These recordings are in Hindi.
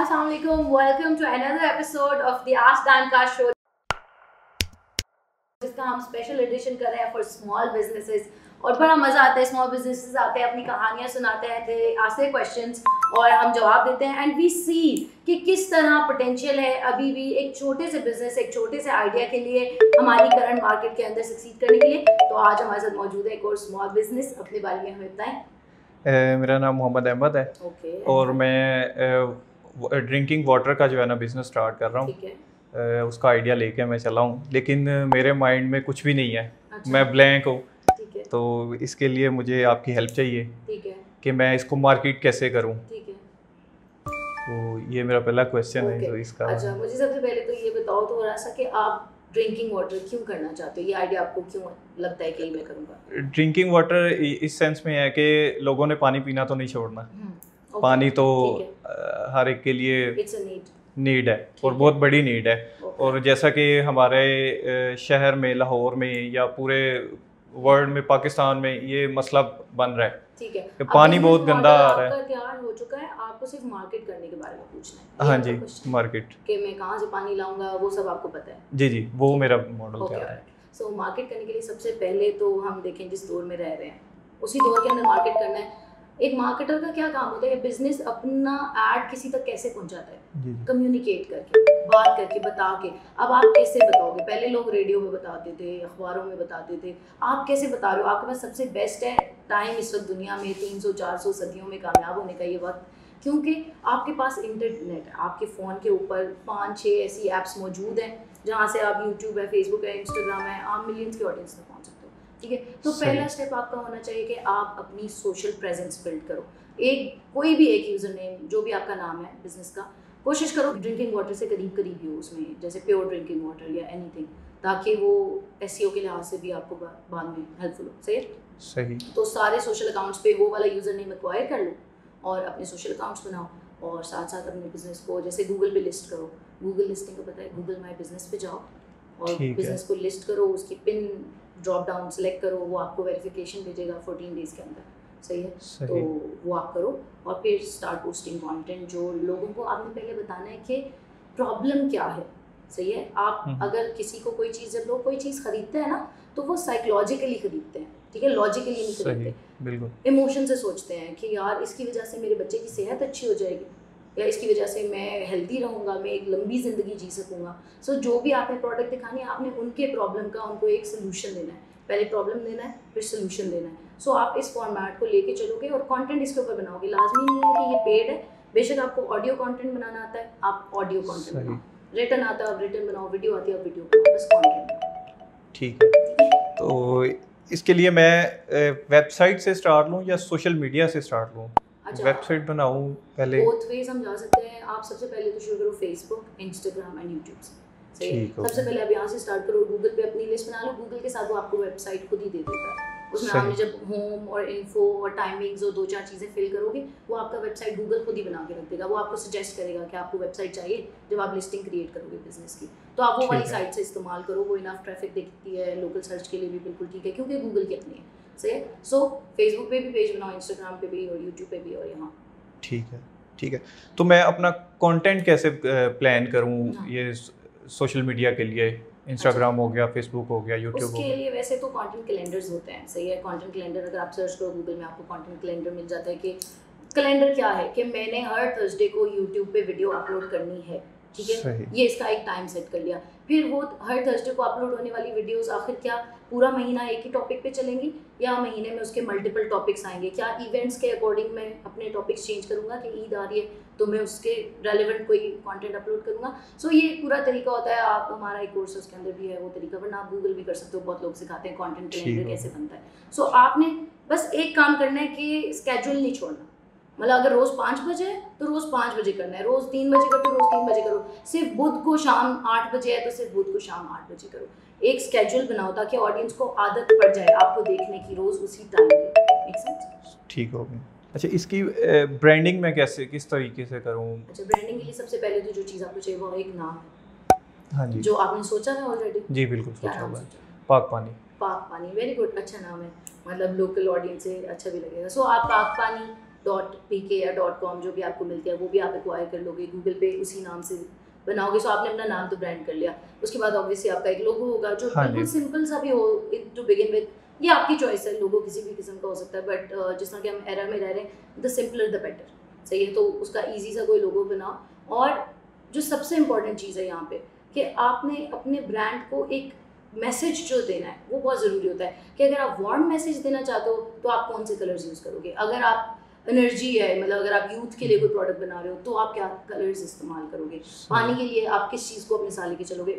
अस्सलाम वालेकुम, welcome to another episode of the ask Dan का शो, जिसका हम स्पेशल एडिशन कर रहे हैं फॉर स्मॉल बिजनेसेस। और बड़ा मज़ा आता है, स्मॉल बिजनेसेस आते हैं, अपनी कहानियाँ सुनाते हैं, दे आस्क देयर क्वेश्चंस और हम जवाब देते हैं। एंड वी सी कि किस तरह पोटेंशियल है अभी भी एक छोटे से बिजनेस, एक छोटे से आइडिया के लिए हमारी करंट मार्केट के अंदर सक्सीड करने के लिए। तो आज हमारे साथ मौजूद है एक और स्मॉल बिजनेस, अपने बारे में हमें बताएं। मेरा नाम मोहम्मद अहमद है और मैं ड्रिंकिंग वाटर का जो है ना बिज़नेस स्टार्ट कर रहा हूँ। उसका आइडिया लेके मैं चला हूँ, लेकिन मेरे माइंड में कुछ भी नहीं है। अच्छा। मैं ब्लैंक हूँ, तो इसके लिए मुझे आपकी हेल्प चाहिए कि मैं इसको मार्केट कैसे करूँ। तो ये मेरा पहला क्वेश्चन है। तो इसका अच्छा, मुझे सबसे पहले तो ये बताओ थोड़ा सा कि आप ड्रिंकिंग वाटर क्यों करना चाहते हो? ये आइडिया आपको क्यों लगता है कि मैं करूँगा? ड्रिंकिंग वाटर इस सेंस में है कि लोगों ने पानी पीना तो नहीं छोड़ना। Okay, पानी तो हर एक के लिए नीड है और बहुत बड़ी नीड है। Okay. और जैसा कि हमारे शहर में, लाहौर में या पूरे वर्ल्ड में, पाकिस्तान में ये मसला बन रहा है। ठीक है, पानी बहुत गंदा आ रहा है। तैयार हो चुका है, आपको सिर्फ मार्केट करने के बारे में पूछना है। हाँ जी, मार्केट कि मैं कहाँ से पानी लाऊंगा, वो सब आपको पता है। जी जी, वो मेरा मॉडल क्या है। सो मार्केट करने के लिए सबसे पहले तो हम देखें, जिस दौर में रह रहे हैं उसी दौर के अंदर मार्केट करना है। एक मार्केटर का क्या काम होता है? बिजनेस अपना ऐड किसी तक कैसे पहुंचाता है? कम्युनिकेट करके, बात करके, बता के। अब आप कैसे बताओगे? पहले लोग रेडियो में बताते थे, अखबारों में बताते थे, आप कैसे बता रहे हो? आपके पास सबसे बेस्ट है टाइम इस वक्त दुनिया में, 300-400 सदियों में कामयाब होने का ये वक्त, क्योंकि आपके पास इंटरनेट, आपके फ़ोन के ऊपर 5-6 ऐसी ऐप्स मौजूद हैं जहाँ से आप यूट्यूब है, फेसबुक है, इंस्टाग्राम है, आप मिलियंस के ऑडियंस तक पहुँच सकते हो। ठीक है, तो पहला स्टेप आपका होना चाहिए कि आप अपनी सोशल प्रेजेंस बिल्ड करो। एक कोई भी एक यूज़र नेम, जो भी आपका नाम है बिजनेस का, कोशिश करो ड्रिंकिंग वाटर से करीब करीब ही हो उसमें, जैसे प्योर ड्रिंकिंग वाटर या एनीथिंग, ताकि वो एसईओ के लिहाज से भी आपको बाद में हेल्पफुल हो। सही। तो सारे सोशल अकाउंट्स पे वो वाला यूज़र नेम एक्वायर कर लो और अपने सोशल अकाउंट्स बनाओ, और साथ साथ अपने बिजनेस को जैसे गूगल पे लिस्ट करो। गूगल लिस्टिंग का पता है, गूगल माई बिजनेस पे जाओ और बिजनेस को लिस्ट करो, उसकी पिन ड्रॉप डाउन सेलेक्ट करो, वो आपको वेरिफिकेशन भेजेगा 14 डेज के अंदर। सही है, तो वो आप करो और फिर स्टार्ट पोस्टिंग कंटेंट। जो लोगों को आपने पहले बताना है कि प्रॉब्लम क्या है। सही है, आप अगर किसी को कोई चीज़, जब लोग कोई चीज़ खरीदते हैं ना, तो वो साइकोलॉजिकली खरीदते हैं, ठीक है, लॉजिकली नहीं खरीदते। बिल्कुल इमोशन से सोचते हैं कि यार इसकी वजह से मेरे बच्चे की सेहत अच्छी हो जाएगी, या इसकी वजह से मैं हेल्दी रहूँगा, मैं एक लंबी ज़िंदगी जी सकूँगा। सो जो भी आपने प्रोडक्ट दिखानी है, आपने उनके प्रॉब्लम का उनको एक सोल्यूशन देना है। पहले प्रॉब्लम देना है, फिर सोल्यूशन देना है। सो आप इस फॉर्मेट को लेके चलोगे और कंटेंट इसके ऊपर बनाओगे। लाजमी नहीं है कि ये पेड है, बेशक आपको ऑडियो कंटेंट बनाना आता है, आप ऑडियो कंटेंट बनाओ, रिटर्न आता है आप रिटर्न बनाओ, वीडियो आती है आप वीडियो बनाओ, बस कंटेंट बनाओ। ठीक है, तो इसके लिए मैं वेबसाइट से स्टार्ट लूँ या सोशल मीडिया से स्टार्ट लूँ? वेबसाइट बनाऊं पहले? बोथ वेज हम जा सकते हैं। आप सबसे पहले तो शुरू करो फेसबुक, इंस्टाग्राम एंड यूट्यूब से। सबसे पहले आप यहाँ से स्टार्ट करो। गूगल पे अपनी लिस्ट बना लो, गूगल के साथ वो आपको वेबसाइट खुद ही दे देता है। उसमें आपने जब होम और इन्फो और टाइमिंग्स और 2-4 चीज़ें फिल करोगे, वो आपका वेबसाइट गूगल खुद ही बना के रख देगा। वो आपको सजेस्ट करेगा कि आपको वेबसाइट चाहिए जब आप लिस्टिंग क्रिएट करोगे बिजनेस की। तो आप वो वाली साइट से इस्तेमाल करो, वो इनफ ट्रैफिक देखती है, लोकल सर्च के लिए भी बिल्कुल ठीक है, क्योंकि गूगल के अपने हैं। सो फेसबुक पे भी पेज बनाओ, इंस्टाग्राम पे भी और यूट्यूब पे भी और यहाँ। ठीक है, ठीक है। तो मैं अपना कंटेंट कैसे प्लान करूँ ये सोशल मीडिया के लिए? इंस्टाग्राम हो गया, फेसबुक हो गया, यूट्यूब हो गया, उसके लिए वैसे तो कंटेंट कैलेंडर्स होते हैं। सही है, कंटेंट कैलेंडर अगर आप सर्च करो गूगल में, आपको कंटेंट कैलेंडर मिल जाता है। कि कैलेंडर क्या है कि मैंने हर थर्सडे को यूट्यूब पे वीडियो अपलोड करनी है, ठीक है, ये इसका एक टाइम सेट कर लिया। फिर वो हर थर्सडे को अपलोड होने वाली वीडियोस आखिर क्या पूरा महीना एक ही टॉपिक पे चलेंगी, या महीने में उसके मल्टीपल टॉपिक्स आएंगे? क्या इवेंट्स के अकॉर्डिंग मैं अपने टॉपिक्स चेंज करूँगा कि ईद आ रही है तो मैं उसके रेलेवेंट कोई कंटेंट अपलोड करूँगा? सो ये पूरा तरीका होता है। आप हमारा एक कोर्स उसके अंदर भी है वो तरीका, वरना आप गूगल भी कर सकते हो। बहुत लोग सिखाते हैं कॉन्टेंट कैलेंडर कैसे बनता है। सो आपने बस एक काम करना है कि स्केड्यूल नहीं छोड़ना। मतलब अगर रोज़ 5 बजे है तो रोज़ 5 बजे करना है, रोज़ 3 बजे करो तो रोज़ 3 बजे करो। सिर्फ बुध को शाम 8 बजे है तो सिर्फ बुध को शाम 8 बजे करो। एक स्केड्यूल बनाओ ताकि ऑडियंस को आदत पड़ जाए आपको देखने की रोज़ उसी टाइम पे। ठीक हो गया। अच्छा, इसकी ब्रांडिंग मैं कैसे, किस तरीके से करूँ? अच्छा, ब्रांडिंग के लिए सबसे पहले तो जो चीज़ आपको चाहिए वो एक नाम है। हाँ जी, जो आपने सोचा है ऑलरेडी? जी बिल्कुल सोचा हुआ है, पाक पानी। पाक पानी, वेरी गुड, अच्छा नाम है, मतलब लोकल ऑडियंस से अच्छा भी लगेगा। सो आप पाक पानी .pkr.com जो भी आपको मिलते हैं वो भी आप एक्वायर कर लोगे, गूगल पे उसी नाम से बनाओगे। सो आपने अपना नाम तो ब्रांड कर लिया, उसके बाद ऑब्वियसली आपका एक लोगो होगा जो बिल्कुल सिंपल सा भी हो टू बिगिन विद। ये आपकी चॉइस है, लोगो किसी भी किस्म का हो सकता है, बट जिस तरह कि हम एरा में रह रहे हैं द सिंपलर द बेटर, सही है। तो उसका ईजी सा कोई लोगो बनाओ। और जो सबसे इम्पॉर्टेंट चीज़ है यहाँ पे कि आपने अपने ब्रांड को एक मैसेज जो देना है वो बहुत ज़रूरी होता है कि अगर आप वार्म मैसेज देना चाहते हो तो आप कौन से कलर्स यूज़ करोगे। अगर आप एनर्जी है, मतलब अगर आप यूथ के लिए कोई प्रोडक्ट बना रहे हो तो आप क्या कलर्स इस्तेमाल करोगे। पानी के लिए आप किस चीज़ को अपने साथ लेके चलोगे,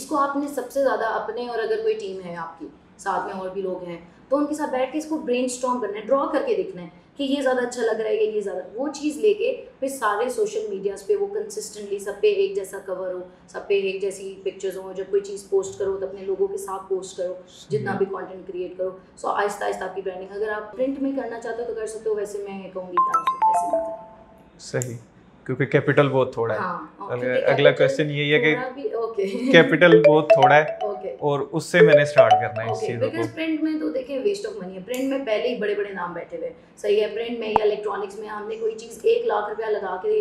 इसको आपने सबसे ज़्यादा अपने, और अगर कोई टीम है आपकी साथ में और भी लोग हैं तो उनके साथ बैठ के इसको ब्रेनस्टॉर्म करना है, ड्रॉ करके देखना है कि ये ज़्यादा अच्छा लग रहा है, ये ज़्यादा, वो चीज़ लेके फिर सारे सोशल मीडियाज़ पे वो कंसिस्टेंटली सब पे एक जैसा कवर हो, सब पे एक जैसी पिक्चर्स हो। जब कोई चीज़ पोस्ट करो तो अपने लोगों के साथ पोस्ट करो, जितना भी कंटेंट क्रिएट करो। सो आहिस्ता आहिस्ता आपकी ब्रांडिंग, अगर आप प्रिंट में करना चाहते हो तो कर सकते हो, वैसे मैं कहूँगी कि आप वैसे ना करें, सही, क्योंकि कैपिटल बहुत थोड़ा है। हाँ, अगला क्वेश्चन यही है कि कैपिटल बहुत थोड़ा है और उससे मैंने स्टार्ट करना है इस चीज़ को। बिकॉज़ प्रिंट में तो देखिए वेस्ट ऑफ मनी है, प्रिंट में पहले ही बड़े बड़े नाम बैठे हुए, सही है। प्रिंट में या इलेक्ट्रॉनिक्स में हमने कोई चीज़ 1 लाख रुपया लगा के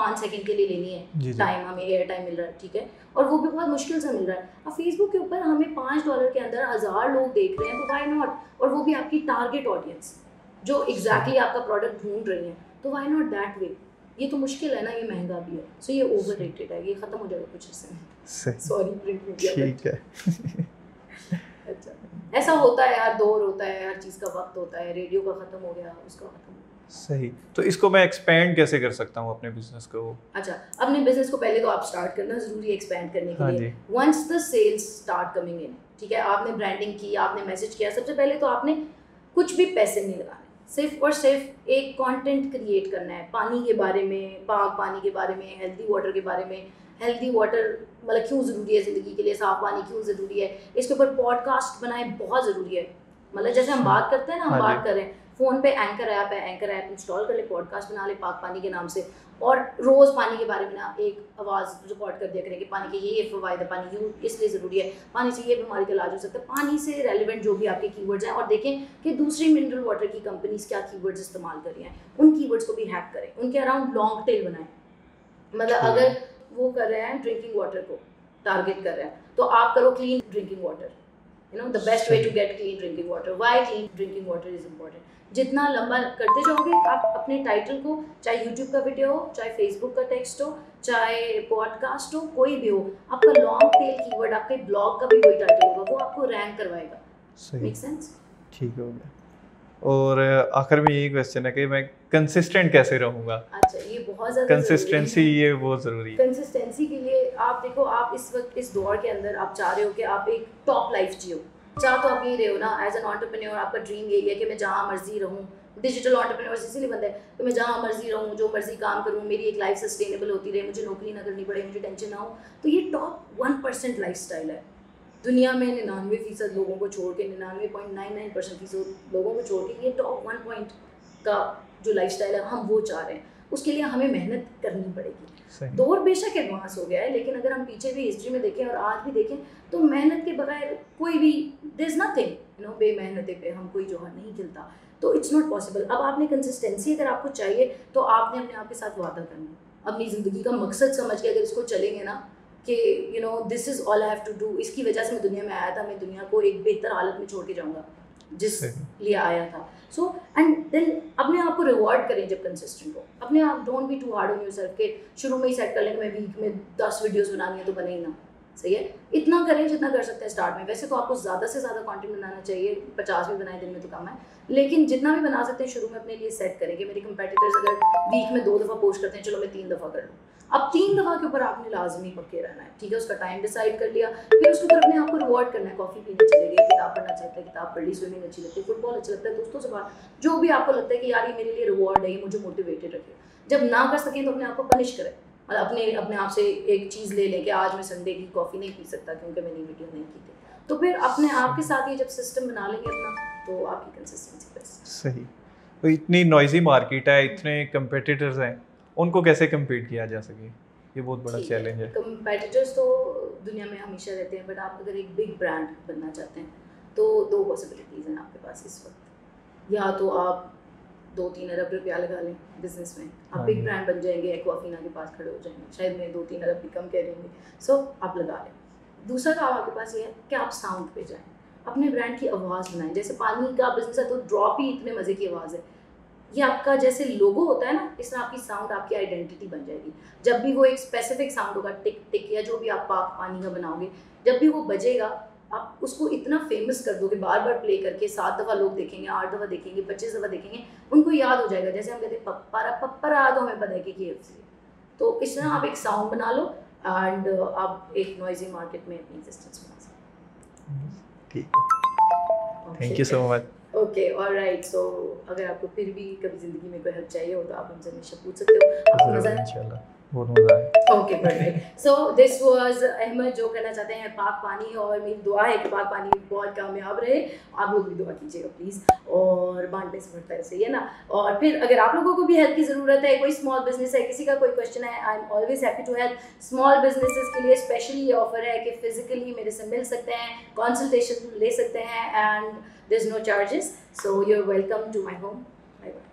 5 सेकंड के लिए लेनी है, टाइम हमें एयर टाइम मिल रहा है, ठीक है, और वो भी बहुत मुश्किल से मिल रहा है। अब फेसबुक के ऊपर हमें $5 के अंदर 1000 लोग देख रहे हैं, तो वाई नॉट, और वो भी आपकी टारगेट ऑडियंस जो एग्जैक्टली आपका प्रोडक्ट ढूंढ रही है, तो वाई नॉट दैट वे। ये तो मुश्किल है ना, ये महंगा भी है। सो ये ओवररेटेड है, ये खत्म हो जाएगा कुछ हिस्से में, सॉरी प्रिंट मीडिया, ठीक है। अच्छा, ऐसा होता है यार, दौर होता है, हर चीज़ का वक्त होता है, रेडियो का खत्म हो गया, उसका खत्म, सही। तो इसको मैं एक्सपेंड कैसे कर सकता हूँ अपने बिजनेस को? अच्छा, अपने बिजनेस को पहले तो आप स्टार्ट करना जरूरी है एक्सपेंड करने के लिए। Once the sales start coming in, ठीक है, आपने ब्रांडिंग की, आपने मैसेज किया, सबसे पहले तो आपने कुछ भी पैसे नहीं लगाए, सिर्फ और सिर्फ एक कंटेंट क्रिएट करना है पानी के बारे में, पाक पानी के बारे में, हेल्दी वाटर के बारे में। हेल्दी वाटर मतलब क्यों ज़रूरी है ज़िंदगी के लिए, साफ पानी क्यों ज़रूरी है, इसके ऊपर पॉडकास्ट बनाए, बहुत ज़रूरी है। मतलब जैसे हम बात करते हैं ना, हम बात कर रहे हैं, फ़ोन पे एंकर ऐप है, एंकर ऐप इंस्टॉल कर ले, पॉडकास्ट बना ले पाक पानी के नाम से, और रोज़ पानी के बारे में ना एक आवाज़ रिकॉर्ड कर दिया करें कि पानी के ये फ़ायदे, पानी यूँ इसलिए ज़रूरी है, पानी से ये बीमारी का इलाज हो सकता है, पानी से रेलिवेंट जो भी आपके कीवर्ड्स हैं। और देखें कि दूसरी मिनरल वाटर की कंपनीज़ क्या कीवर्ड्स इस्तेमाल कर रही हैं, उन कीवर्ड्स को भी हैक करें, उनके अराउंड लॉन्ग टेल बनाएं। मतलब अगर वो कर रहे हैं ड्रिंकिंग वाटर को टारगेट कर रहे हैं तो आप करो clean drinking water, you know the best way to get clean drinking water, why clean drinking water is important. जितना लंबा करते जाओगे आप अपने टाइटल को, चाहे यूट्यूब का वीडियो हो, चाहे फेसबुक का टेक्स्ट हो, चाहे पॉडकास्ट हो, कोई भी हो, आपका लॉन्ग टेल कीवर्ड, आपके ब्लॉग का भी कोई टाइटल होगा, वो आपको रैंक करवाएगा, सही, मेक सेंस, ठीक हो गया। और आखिर में यही क्वेश्चन है कि मैं कंसिस्टेंट कैसे रहूँगा। अच्छा, ये बहुत ज़्यादा कंसिस्टेंसी, ये बहुत ज़रूरी है। कंसिस्टेंसी के लिए आप देखो, आप इस वक्त इस दौर के अंदर आप चाह रहे हो कि आप एक टॉप लाइफ जियो, चाह तो आप ये रहे हो ना एज एन एंटरप्रेन्योर, आपका ड्रीम यही है कि मैं जहाँ मर्जी रहूँ, डिजिटल एंटरप्रेन्योर्स इसीलिए बनते हैं कि मैं जहाँ मर्जी रहूँ, जो मर्जी काम करूँ, मेरी एक लाइफ सस्टेनेबल होती रहे, मुझे नौकरी ना करनी पड़े, मुझे टेंशन ना हो। तो ये टॉप 1% लाइफ स्टाइल है। दुनिया में 99% लोगों को छोड़ के, 99.99% फीसद लोगों को छोड़ के ये टॉप 1% का जो लाइफस्टाइल है हम वो चाह रहे हैं। उसके लिए हमें मेहनत करनी पड़ेगी। दौर बेशक एडवांस हो गया है, लेकिन अगर हम पीछे भी हिस्ट्री में देखें और आज भी देखें तो मेहनत के बगैर कोई भी, there is nothing, you know, बेमेहनती पे हम कोई जौहर नहीं खिलता, तो इट्स नॉट पॉसिबल। अब आपने कंसिस्टेंसी अगर आपको चाहिए तो आपने अपने आप के साथ वादा करना, अपनी ज़िंदगी का मकसद समझ के अगर इसको चलेंगे ना कि you know this is all I have to do, इसकी वजह से मैं दुनिया में आया था, मैं दुनिया को एक बेहतर हालत में छोड़ के जाऊँगा जिस लिए आया था। सो एंड देन अपने आप को रिवॉर्ड करें जब कंसिस्टेंट हो अपने आप। Don't be too hard on yourself के शुरू में ही सेट कर लेंगे मैं वीक में 10 वीडियोस बनानी है तो बने ही ना, सही है। इतना करें जितना कर सकते हैं स्टार्ट में। वैसे तो आपको ज़्यादा से ज़्यादा कंटेंट बनाना चाहिए, 50 भी बनाए दिन में तो कम है, लेकिन जितना भी बना सकते हैं शुरू में अपने लिए सेट करें कि मेरे कंपेटिटर्स अगर वीक में 2 दफ़ा पोस्ट करते हैं, चलो मैं 3 दफ़ा कर लूँ। अब 3 दफ़ा के ऊपर आपने लाजमी पक्के रहना है, ठीक है। उसका टाइम डिसाइड कर लिया, फिर उसके ऊपर अपने आपको रिवॉर्ड करना है। कॉफ़ी पीने चले गए, किताब पढ़ना चाहता है, किताब पढ़ ली, स्विमिंग अच्छी लगती है, फुटबॉल अच्छा लगता है, दोस्तों से बात, जो भी आपको लगता है कि यार ये मेरे लिए रिवॉर्ड है, ये मुझे मोटिवेटेड रखेगा। जब ना कर सकें तो अपने आप को पनिश करें, मतलब अपने आप से एक चीज़ ले लें कि आज मैं संडे की कॉफ़ी नहीं पी सकता क्योंकि मैंने वीडियो नहीं की थी। तो फिर अपने आप के साथ ये जब सिस्टम बना लेंगे अपना, तो आपकी कंसिस्टेंसी बेस्ट, सही। तो इतनी नॉइजी मार्केट है, इतने कंपेटिटर्स हैं, उनको कैसे कम्पीट किया जा सके, ये बहुत बड़ा चैलेंज है। कंपेटिटर्स तो दुनिया में हमेशा रहते हैं, बट आप अगर एक बिग ब्रांड बनना चाहते हैं तो 2 पॉसिबिलिटीज़ हैं आपके पास इस वक्त। या तो आप 2-3 अरब रुपया लगा लें बिजनेस में, आप बिग ब्रांड बन जाएंगे, एक्वाफिना के पास खड़े हो जाएंगे, शायद मैं 2-3 अरब भी कम कह रही हूँ, सो आप लगा लें। दूसरा काम आपके पास ये है कि आप साउंड पे जाएँ, अपने ब्रांड की आवाज़ बनाएं। जैसे पानी का बिजनेस है तो ड्रॉप ही इतने मज़े की आवाज़ है, ये आपका जैसे लोगो होता है ना, इसमें आपकी साउंड आपकी आइडेंटिटी बन जाएगी। जब भी वो एक स्पेसिफिक साउंड होगा, टिक टिक या जो भी आप पाक पानी का बनाओगे, जब भी वो बजेगा आप उसको इतना फेमस कर दोगे, बार बार प्ले करके 7 दफ़ा लोग देखेंगे, 8 दफ़ा देखेंगे, 25 दफ़ा देखेंगे, उनको याद हो जाएगा। जैसे हम कहते हैं पप्पा पप्पा तो हमें पता है कि KFC। तो इस तरह आप एक साउंड बना लो एंड आप एक नॉइजी मार्केट में अपनी एग्जिस्टेंस बना सकते। ठीक है, thank you so much. Okay, all right. So अगर आपको फिर भी कभी ज़िंदगी में कोई हेल्प चाहिए हो तो आप हमसे हमेशा पूछ सकते हो। आपको मज़ा आया? इंशाल्लाह बहुत मज़ा आया। Okay, perfect. So this was Ahmad, जो करना चाहते हैं पाक पानी, और मेरी दुआ है कि पाक पानी बहुत कामयाब रहे। आप लोग भी दुआ कीजिएगा प्लीज़, और बांटने से बढ़ता है, सही है ना। और फिर अगर आप लोगों को भी हेल्प की ज़रूरत है, कोई स्मॉल बिजनेस है, किसी का कोई क्वेश्चन है, I am always happy to help. Small businesses के लिए स्पेशली ये ऑफर है कि फिजिकली मेरे से मिल सकते हैं, कंसल्टेशन ले सकते हैं, and there's no charges, so you're welcome to my home. Bye bye.